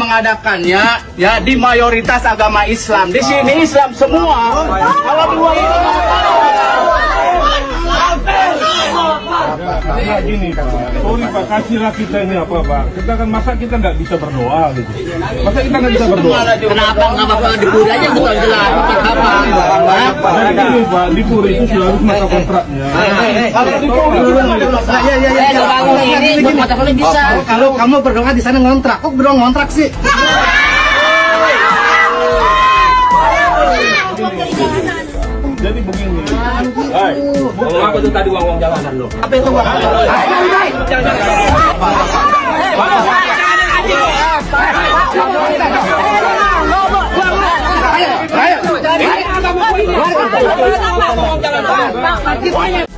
mengadakannya ya di mayoritas agama Islam. Di sini Islam semua. Kalau di luar itu gini, sorry Pak, kasihlah kita ini apa Pak, kita kan masa kita nggak bisa berdoa gitu, masa kita nggak bisa berdoa, kenapa nggak bakal dipuri aja bukan jelas apa Pak, dipuri itu sudah harus masa kontraknya, kalau dipuri juga nggak ada masalah, ya bangun ini buat mata kalian bisa, kalau kamu berdoa di sana ngontrak, kok berdoa ngontrak sih? Jadi begini. Hai. Apa tuh tadi uang jalanan lo? Apa itu uang? Jangan.